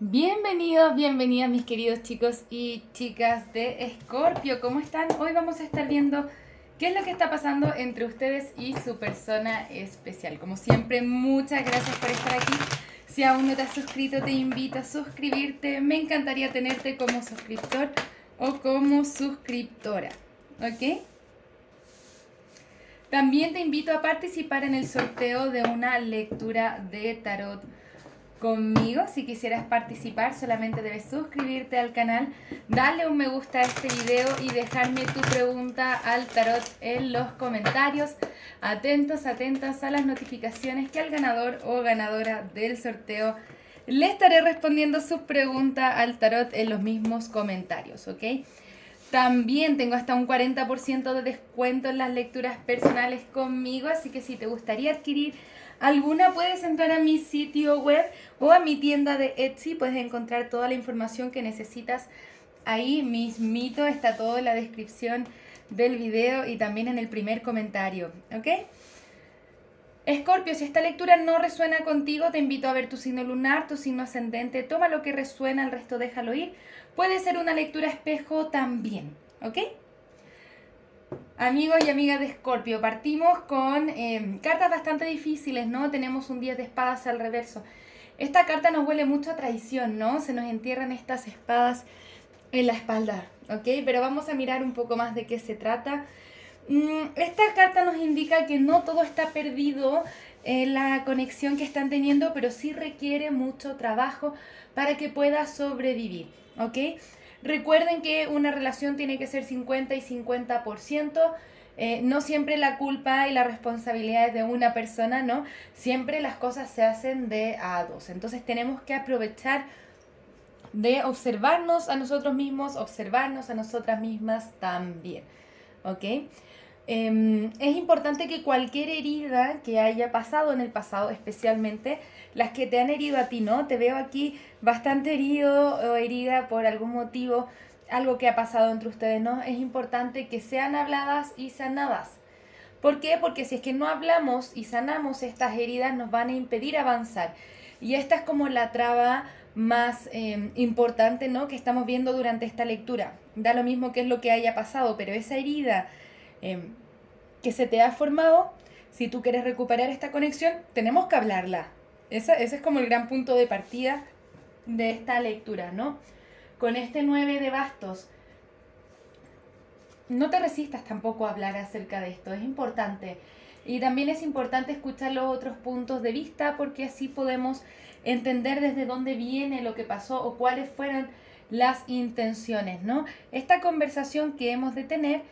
Bienvenidos, bienvenidas mis queridos chicos y chicas de Escorpio. ¿Cómo están? Hoy vamos a estar viendo qué es lo que está pasando entre ustedes y su persona especial. Como siempre, muchas gracias por estar aquí. Si aún no te has suscrito, te invito a suscribirte. Me encantaría tenerte como suscriptor o como suscriptora, ¿ok? También te invito a participar en el sorteo de una lectura de tarot conmigo. Si quisieras participar, solamente debes suscribirte al canal, darle un me gusta a este video y dejarme tu pregunta al tarot en los comentarios. Atentos, atentas a las notificaciones que al ganador o ganadora del sorteo le estaré respondiendo su pregunta al tarot en los mismos comentarios, ¿ok? También tengo hasta un 40% de descuento en las lecturas personales conmigo, así que si te gustaría adquirir alguna puedes entrar a mi sitio web o a mi tienda de Etsy. Puedes encontrar toda la información que necesitas ahí mismito. Está todo en la descripción del video y también en el primer comentario, ¿ok? Escorpio, si esta lectura no resuena contigo, te invito a ver tu signo lunar, tu signo ascendente. Toma lo que resuena, el resto déjalo ir. Puede ser una lectura espejo también, ¿ok? Amigos y amigas de Escorpio, partimos con cartas bastante difíciles, ¿no? Tenemos un 10 de espadas al reverso. Esta carta nos huele mucho a traición, ¿no? Se nos entierran estas espadas en la espalda, ¿ok? Pero vamos a mirar un poco más de qué se trata. Esta carta nos indica que no todo está perdido en la conexión que están teniendo, pero sí requiere mucho trabajo para que pueda sobrevivir, ¿ok? Recuerden que una relación tiene que ser 50 y 50%, no siempre la culpa y la responsabilidad es de una persona, ¿no? Siempre las cosas se hacen de a dos, entonces tenemos que aprovechar de observarnos a nosotros mismos, observarnos a nosotras mismas también, ¿ok? Es importante que cualquier herida que haya pasado en el pasado, especialmente las que te han herido a ti, ¿no? Te veo aquí bastante herido o herida por algún motivo, algo que ha pasado entre ustedes, ¿no? Es importante que sean habladas y sanadas. ¿Por qué? Porque si es que no hablamos y sanamos estas heridas, nos van a impedir avanzar. Y esta es como la traba más importante, ¿no? Que estamos viendo durante esta lectura. Da lo mismo que es lo que haya pasado, pero esa herida que se te ha formado, si tú quieres recuperar esta conexión, tenemos que hablarla. Ese es como el gran punto de partida de esta lectura, ¿no? Con este 9 de bastos, no te resistas tampoco a hablar acerca de esto, es importante. Y también es importante escuchar los otros puntos de vista, porque así podemos entender desde dónde viene lo que pasó o cuáles fueron las intenciones, ¿no? Esta conversación que hemos de tener,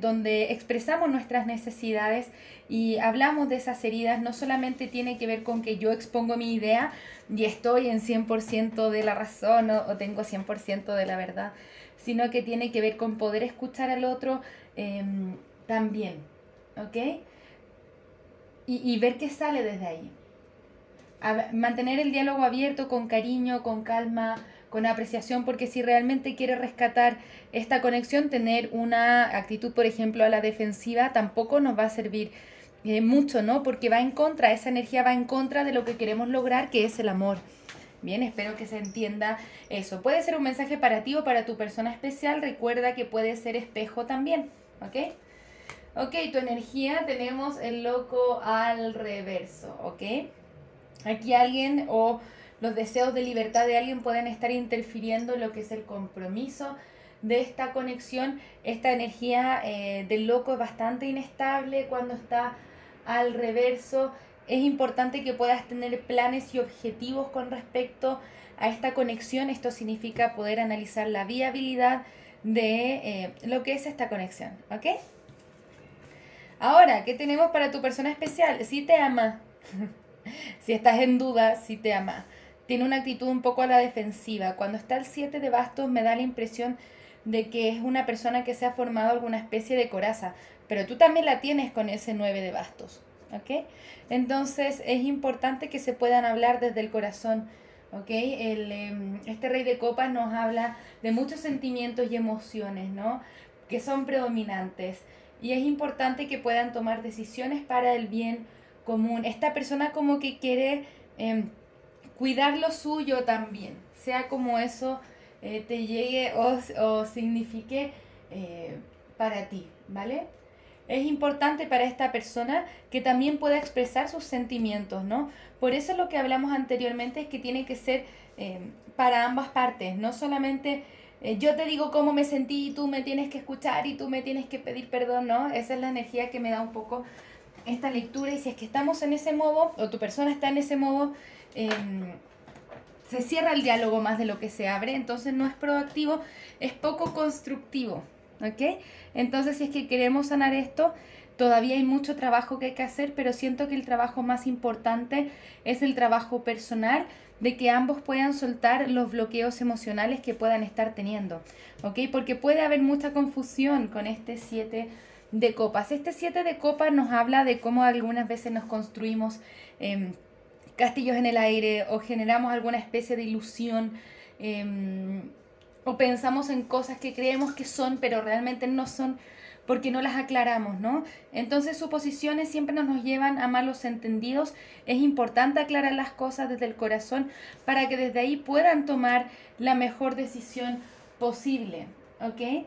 donde expresamos nuestras necesidades y hablamos de esas heridas, no solamente tiene que ver con que yo expongo mi idea y estoy en 100% de la razón o tengo 100% de la verdad, sino que tiene que ver con poder escuchar al otro también, ¿ok? Y ver qué sale desde ahí. Mantener el diálogo abierto, con cariño, con calma, con apreciación, porque si realmente quieres rescatar esta conexión, tener una actitud, por ejemplo, a la defensiva tampoco nos va a servir mucho, ¿no? Porque va en contra, esa energía va en contra de lo que queremos lograr, que es el amor. Bien, espero que se entienda eso. Puede ser un mensaje para ti o para tu persona especial. Recuerda que puede ser espejo también, ¿ok? Ok, tu energía, tenemos el loco al reverso, ¿ok? Aquí alguien o los deseos de libertad de alguien pueden estar interfiriendo en lo que es el compromiso de esta conexión. Esta energía del loco es bastante inestable cuando está al reverso. Es importante que puedas tener planes y objetivos con respecto a esta conexión. Esto significa poder analizar la viabilidad de lo que es esta conexión, ¿ok? Ahora, ¿qué tenemos para tu persona especial? Si te ama. Si estás en duda, si te ama. Tiene una actitud un poco a la defensiva. Cuando está el 7 de bastos me da la impresión de que es una persona que se ha formado alguna especie de coraza. Pero tú también la tienes con ese 9 de bastos, ¿ok? Entonces es importante que se puedan hablar desde el corazón, ¿ok? Este rey de copas nos habla de muchos sentimientos y emociones, ¿no? Que son predominantes. y es importante que puedan tomar decisiones para el bien común. Esta persona como que quiere cuidar lo suyo también, sea como eso te llegue o signifique para ti, ¿vale? Es importante para esta persona que también pueda expresar sus sentimientos, ¿no? Por eso es lo que hablamos anteriormente, es que tiene que ser para ambas partes, no solamente yo te digo cómo me sentí y tú me tienes que escuchar y tú me tienes que pedir perdón, ¿no? Esa es la energía que me da un poco esta lectura, y si es que estamos en ese modo, o tu persona está en ese modo, se cierra el diálogo más de lo que se abre, entonces no es proactivo, es poco constructivo, ¿ok? Entonces si es que queremos sanar esto, todavía hay mucho trabajo que hay que hacer, pero siento que el trabajo más importante es el trabajo personal, de que ambos puedan soltar los bloqueos emocionales que puedan estar teniendo, ¿ok? Porque puede haber mucha confusión con este 7 de copas. Este 7 de copas nos habla de cómo algunas veces nos construimos castillos en el aire, o generamos alguna especie de ilusión, o pensamos en cosas que creemos que son, pero realmente no son, porque no las aclaramos, ¿no? Entonces suposiciones siempre nos llevan a malos entendidos. Es importante aclarar las cosas desde el corazón para que desde ahí puedan tomar la mejor decisión posible, ¿ok?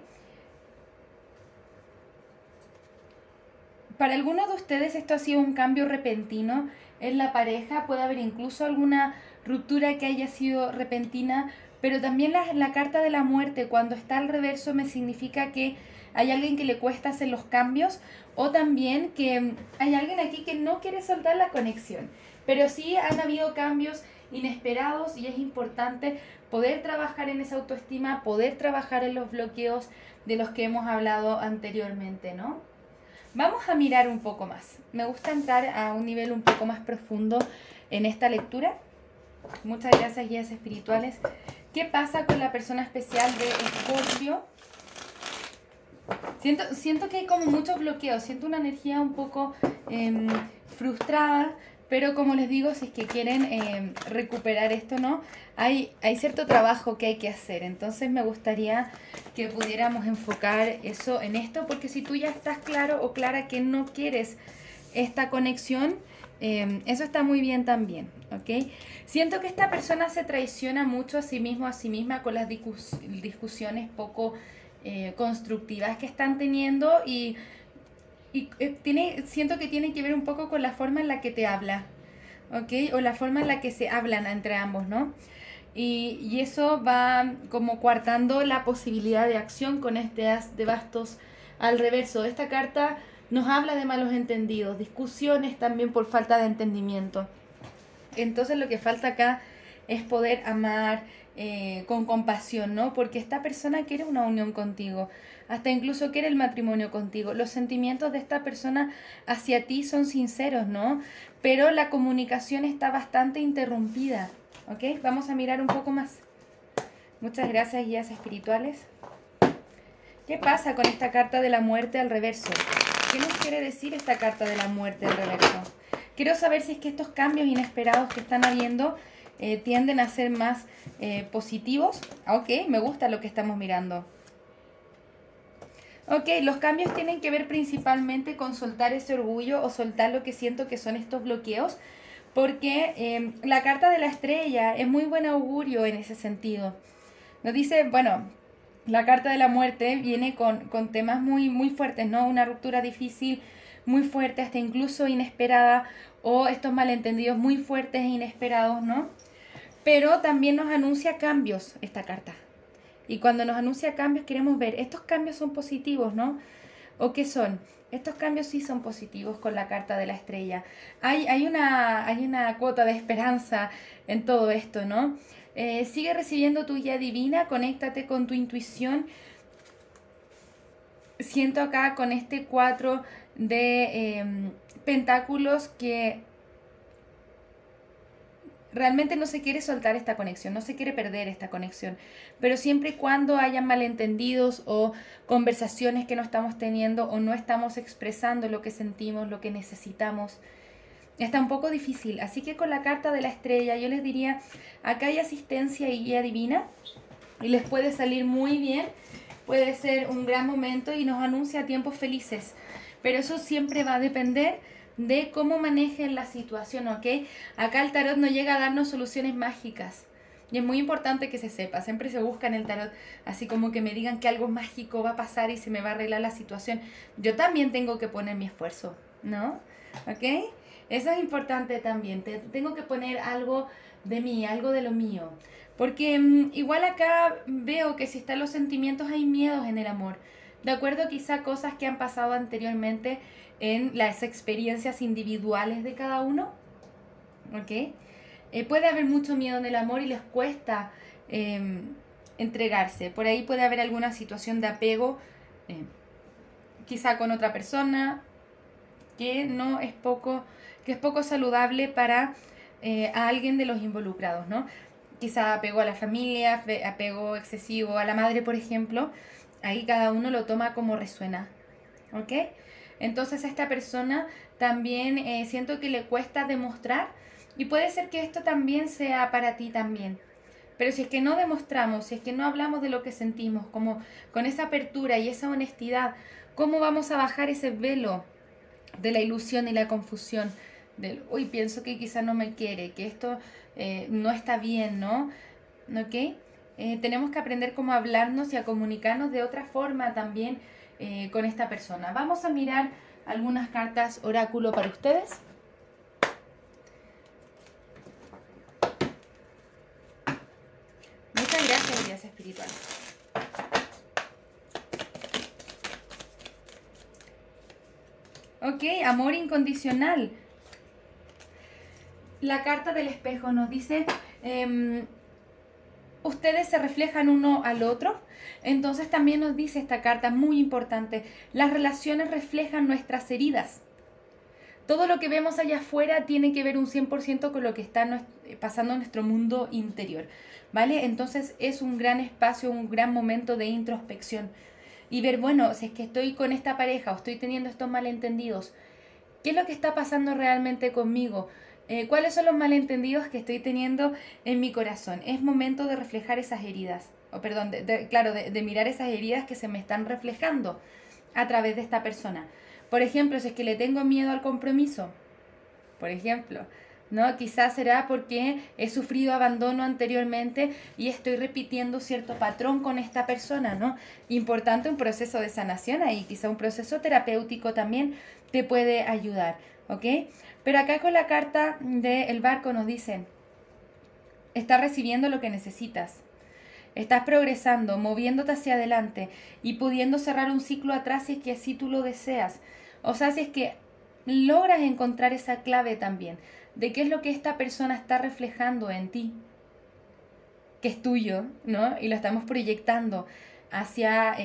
Para algunos de ustedes esto ha sido un cambio repentino en la pareja, puede haber incluso alguna ruptura que haya sido repentina, pero también la carta de la muerte, cuando está al reverso, me significa que hay alguien que le cuesta hacer los cambios, o también que hay alguien aquí que no quiere soltar la conexión. Pero sí han habido cambios inesperados y es importante poder trabajar en esa autoestima, poder trabajar en los bloqueos de los que hemos hablado anteriormente, ¿no? Vamos a mirar un poco más. Me gusta entrar a un nivel un poco más profundo en esta lectura. Muchas gracias, guías espirituales. ¿Qué pasa con la persona especial de Escorpio? Siento que hay como muchos bloqueos, siento una energía un poco frustrada, pero como les digo, si es que quieren recuperar esto, ¿no? Hay cierto trabajo que hay que hacer, entonces me gustaría que pudiéramos enfocar eso en esto, porque si tú ya estás claro o clara que no quieres esta conexión, eso está muy bien también, ¿ok? Siento que esta persona se traiciona mucho a sí mismo, a sí misma, con las discusiones poco constructivas que están teniendo, siento que tiene que ver un poco con la forma en la que te habla, ¿ok? O la forma en la que se hablan entre ambos, ¿no? Y eso va como coartando la posibilidad de acción con este as de bastos al reverso. Esta carta nos habla de malos entendidos, discusiones también por falta de entendimiento. Entonces lo que falta acá es poder amar con compasión, ¿no? Porque esta persona quiere una unión contigo, hasta incluso quiere el matrimonio contigo. Los sentimientos de esta persona hacia ti son sinceros, ¿no? Pero la comunicación está bastante interrumpida, ¿ok? Vamos a mirar un poco más. Muchas gracias, guías espirituales. ¿Qué pasa con esta carta de la muerte al reverso? ¿Qué nos quiere decir esta carta de la muerte al reverso? Quiero saber si es que estos cambios inesperados que están habiendo tienden a ser más positivos. Ok, me gusta lo que estamos mirando. Ok, los cambios tienen que ver principalmente con soltar ese orgullo o soltar lo que siento que son estos bloqueos, porque la carta de la estrella es muy buen augurio en ese sentido. Nos dice, bueno, la carta de la muerte viene con temas muy fuertes, ¿no? Una ruptura difícil, muy fuerte, hasta incluso inesperada, o estos malentendidos muy fuertes e inesperados, ¿no? Pero también nos anuncia cambios esta carta. Y cuando nos anuncia cambios queremos ver, ¿estos cambios son positivos, no? ¿O qué son? Estos cambios sí son positivos con la carta de la estrella. Hay una cuota de esperanza en todo esto, ¿no? Sigue recibiendo tu guía divina, conéctate con tu intuición. Siento acá con este 4 de pentáculos que realmente no se quiere soltar esta conexión, no se quiere perder esta conexión, pero siempre y cuando haya malentendidos o conversaciones que no estamos teniendo o no estamos expresando lo que sentimos, lo que necesitamos, está un poco difícil. Así que con la carta de la estrella yo les diría, acá hay asistencia y guía divina y les puede salir muy bien puede ser un gran momento y nos anuncia tiempos felices. Pero eso siempre va a depender de cómo manejen la situación, ¿ok? Acá el tarot no llega a darnos soluciones mágicas. Y es muy importante que se sepa, siempre se busca en el tarot, así como que me digan que algo mágico va a pasar y se me va a arreglar la situación. Yo también tengo que poner mi esfuerzo, ¿no? ¿Ok? Eso es importante también, tengo que poner algo de mí, algo de lo mío. Porque igual acá veo que si están los sentimientos hay miedos en el amor. De acuerdo, quizá cosas que han pasado anteriormente en las experiencias individuales de cada uno. ¿Ok? Puede haber mucho miedo en el amor y les cuesta entregarse. Por ahí puede haber alguna situación de apego, quizá con otra persona, que no es poco, que es poco saludable para a alguien de los involucrados, ¿no? Quizá apego a la familia, apego excesivo a la madre, por ejemplo. Ahí cada uno lo toma como resuena, ¿ok? Entonces a esta persona también siento que le cuesta demostrar. Y puede ser que esto también sea para ti también. Pero si es que no demostramos, si es que no hablamos de lo que sentimos, como con esa apertura y esa honestidad, ¿cómo vamos a bajar ese velo de la ilusión y la confusión? Del, uy, pienso que quizá no me quiere, que esto no está bien, ¿no? ¿Ok? Tenemos que aprender cómo hablarnos y a comunicarnos de otra forma también con esta persona. Vamos a mirar algunas cartas oráculo para ustedes. Gracias, guías espirituales. Ok, amor incondicional. La carta del espejo nos dice, ustedes se reflejan uno al otro. Entonces también nos dice esta carta, muy importante, las relaciones reflejan nuestras heridas. Todo lo que vemos allá afuera tiene que ver un 100% con lo que está pasando en nuestro mundo interior, ¿vale? Entonces es un gran espacio, un gran momento de introspección y ver, bueno, si es que estoy con esta pareja o estoy teniendo estos malentendidos, ¿qué es lo que está pasando realmente conmigo? ¿Cuáles son los malentendidos que estoy teniendo en mi corazón? Es momento de reflejar esas heridas, o perdón, de mirar esas heridas que se me están reflejando a través de esta persona. Por ejemplo, si es que le tengo miedo al compromiso, por ejemplo, ¿no? Quizás será porque he sufrido abandono anteriormente y estoy repitiendo cierto patrón con esta persona, ¿no? Importante un proceso de sanación ahí, quizá un proceso terapéutico también te puede ayudar, ¿ok? Pero acá con la carta del barco nos dicen, estás recibiendo lo que necesitas, estás progresando, moviéndote hacia adelante y pudiendo cerrar un ciclo atrás si es que así tú lo deseas. O sea, si es que logras encontrar esa clave también de qué es lo que esta persona está reflejando en ti, que es tuyo, ¿no? Y lo estamos proyectando hacia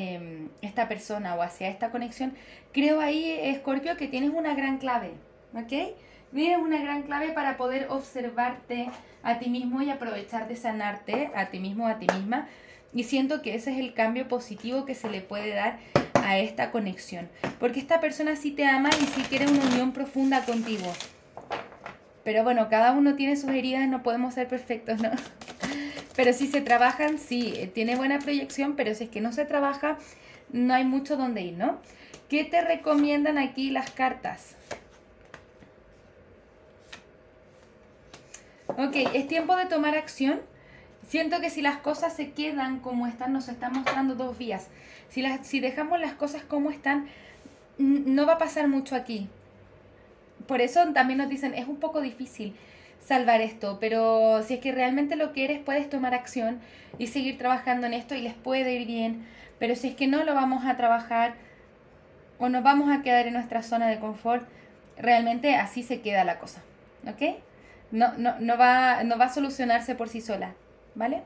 esta persona o hacia esta conexión. Creo ahí, Escorpio, que tienes una gran clave, ¿ok? Tienes una gran clave para poder observarte a ti mismo y aprovechar de sanarte a ti mismo, a ti misma. Y siento que ese es el cambio positivo que se le puede dar a esta conexión. Porque esta persona sí te ama y sí quiere una unión profunda contigo. Pero bueno, cada uno tiene sus heridas, no podemos ser perfectos, ¿no? Pero si se trabajan, sí, tiene buena proyección, pero si es que no se trabaja, no hay mucho donde ir, ¿no? ¿Qué te recomiendan aquí las cartas? Ok, es tiempo de tomar acción. Siento que si las cosas se quedan como están, nos están mostrando dos vías. Si dejamos las cosas como están, no va a pasar mucho aquí. Por eso también nos dicen, es un poco difícil salvar esto, pero si es que realmente lo quieres, puedes tomar acción y seguir trabajando en esto y les puede ir bien. Pero si es que no lo vamos a trabajar o nos vamos a quedar en nuestra zona de confort, realmente así se queda la cosa, ¿ok? No va a solucionarse por sí sola, ¿vale?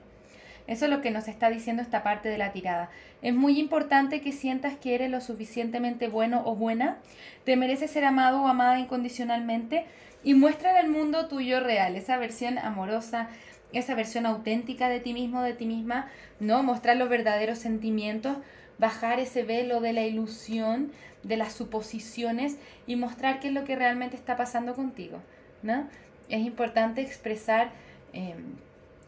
Eso es lo que nos está diciendo esta parte de la tirada. Es muy importante que sientas que eres lo suficientemente bueno o buena, te mereces ser amado o amada incondicionalmente y muestra al mundo tu yo real, esa versión amorosa, esa versión auténtica de ti mismo, de ti misma, ¿no? Mostrar los verdaderos sentimientos, bajar ese velo de la ilusión, de las suposiciones y mostrar qué es lo que realmente está pasando contigo, ¿no? Es importante expresar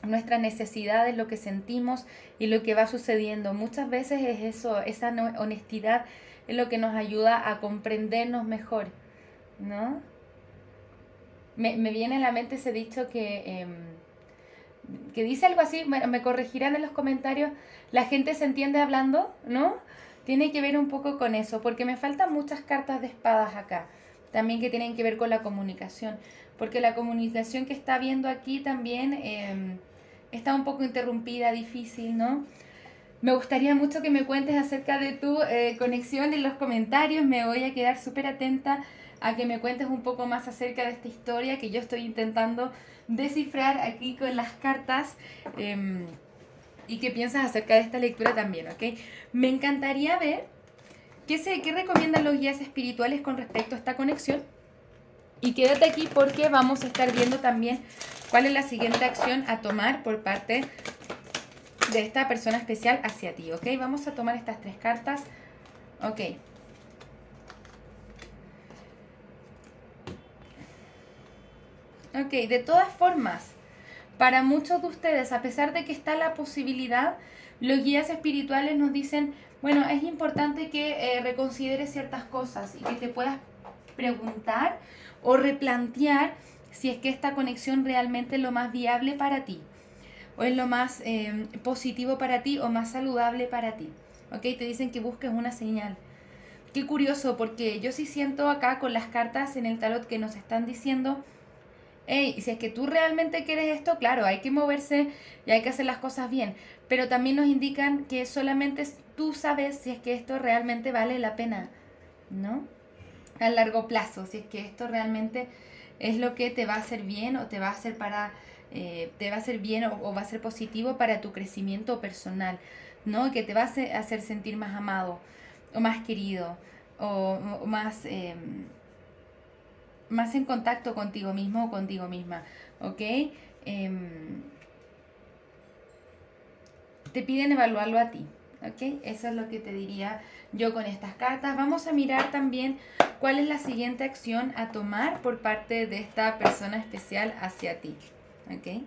nuestras necesidades, lo que sentimos y lo que va sucediendo. Muchas veces es eso, esa honestidad es lo que nos ayuda a comprendernos mejor, ¿no? Me viene a la mente ese dicho que dice algo así, me corregirán en los comentarios, la gente se entiende hablando, ¿no? Tiene que ver un poco con eso, porque me faltan muchas cartas de espadas acá, también que tienen que ver con la comunicación, porque la comunicación que está viendo aquí también está un poco interrumpida, difícil, ¿no? Me gustaría mucho que me cuentes acerca de tu conexión en los comentarios, me voy a quedar súper atenta a que me cuentes un poco más acerca de esta historia que yo estoy intentando descifrar aquí con las cartas y qué piensas acerca de esta lectura también, ¿ok? Me encantaría ver qué recomiendan los guías espirituales con respecto a esta conexión y quédate aquí porque vamos a estar viendo también cuál es la siguiente acción a tomar por parte de esta persona especial hacia ti, ¿ok? Vamos a tomar estas tres cartas, ¿ok? Ok, de todas formas, para muchos de ustedes, a pesar de que está la posibilidad, los guías espirituales nos dicen, bueno, es importante que reconsideres ciertas cosas y que te puedas preguntar o replantear si es que esta conexión realmente es lo más viable para ti, o es lo más positivo para ti, o más saludable para ti, ¿ok? Te dicen que busques una señal. Qué curioso, porque yo sí siento acá con las cartas en el tarot que nos están diciendo, hey, si es que tú realmente quieres esto, claro, hay que moverse y hay que hacer las cosas bien. Pero también nos indican que solamente tú sabes si es que esto realmente vale la pena, ¿no? A largo plazo, si es que esto realmente es lo que te va a hacer bien o te va a hacer para, te va a hacer bien o va a ser positivo para tu crecimiento personal, ¿no? Que te va a hacer sentir más amado o más querido o más... más en contacto contigo mismo o contigo misma, ¿ok? Te piden evaluarlo a ti, ¿ok? Eso es lo que te diría yo con estas cartas. Vamos a mirar también cuál es la siguiente acción a tomar por parte de esta persona especial hacia ti, ¿ok?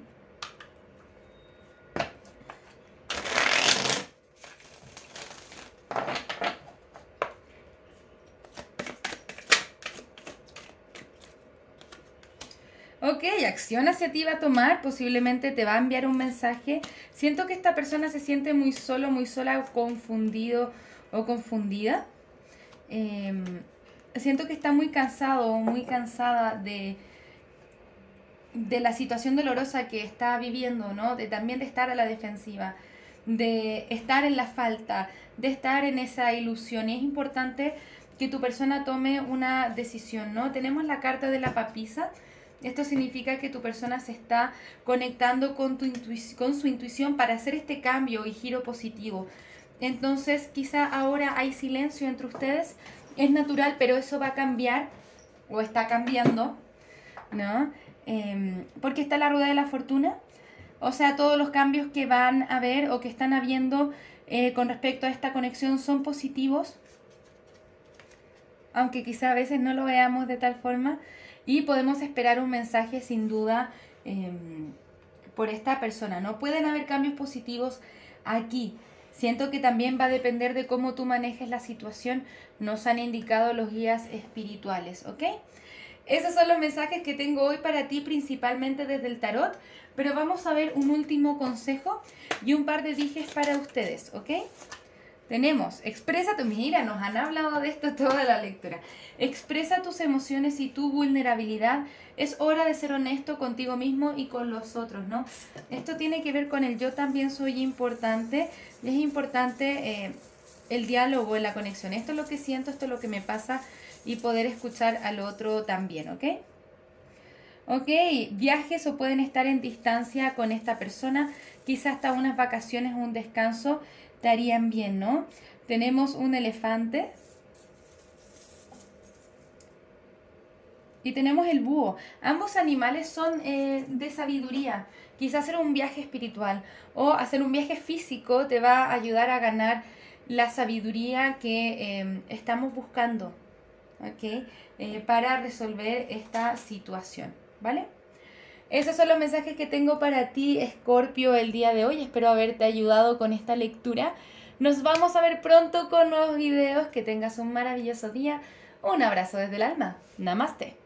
Ok, acción hacia ti va a tomar, posiblemente te va a enviar un mensaje. Siento que esta persona se siente muy solo, muy sola, o confundido o confundida. Siento que está muy cansado o muy cansada de la situación dolorosa que está viviendo, ¿no? También de estar a la defensiva, de estar en la falta, de estar en esa ilusión. Y es importante que tu persona tome una decisión, ¿no? Tenemos la carta de la papisa. Esto significa que tu persona se está conectando con su intuición para hacer este cambio y giro positivo. Entonces, quizá ahora hay silencio entre ustedes. Es natural, pero eso va a cambiar o está cambiando, ¿no? Porque está la rueda de la fortuna. O sea, todos los cambios que van a haber o que están habiendo con respecto a esta conexión son positivos. Aunque quizá a veces no lo veamos de tal forma. Y podemos esperar un mensaje sin duda por esta persona, ¿no? Pueden haber cambios positivos aquí. Siento que también va a depender de cómo tú manejes la situación, nos han indicado los guías espirituales, ¿ok? Esos son los mensajes que tengo hoy para ti, principalmente desde el tarot. Pero vamos a ver un último consejo y un par de dijes para ustedes, ¿ok? Tenemos, expresa tu, mira, nos han hablado de esto toda la lectura. Expresa tus emociones y tu vulnerabilidad. Es hora de ser honesto contigo mismo y con los otros, ¿no? Esto tiene que ver con el yo también soy importante. Y es importante el diálogo, la conexión. Esto es lo que siento, esto es lo que me pasa y poder escuchar al otro también, ¿ok? Ok, viajes o pueden estar en distancia con esta persona. Quizás hasta unas vacaciones o un descanso estarían bien, ¿no? Tenemos un elefante y tenemos el búho. Ambos animales son de sabiduría. Quizás hacer un viaje espiritual o hacer un viaje físico te va a ayudar a ganar la sabiduría que estamos buscando, ¿ok? Para resolver esta situación, ¿vale? Esos son los mensajes que tengo para ti, Escorpio, el día de hoy. Espero haberte ayudado con esta lectura. Nos vamos a ver pronto con nuevos videos. Que tengas un maravilloso día. Un abrazo desde el alma. Namaste.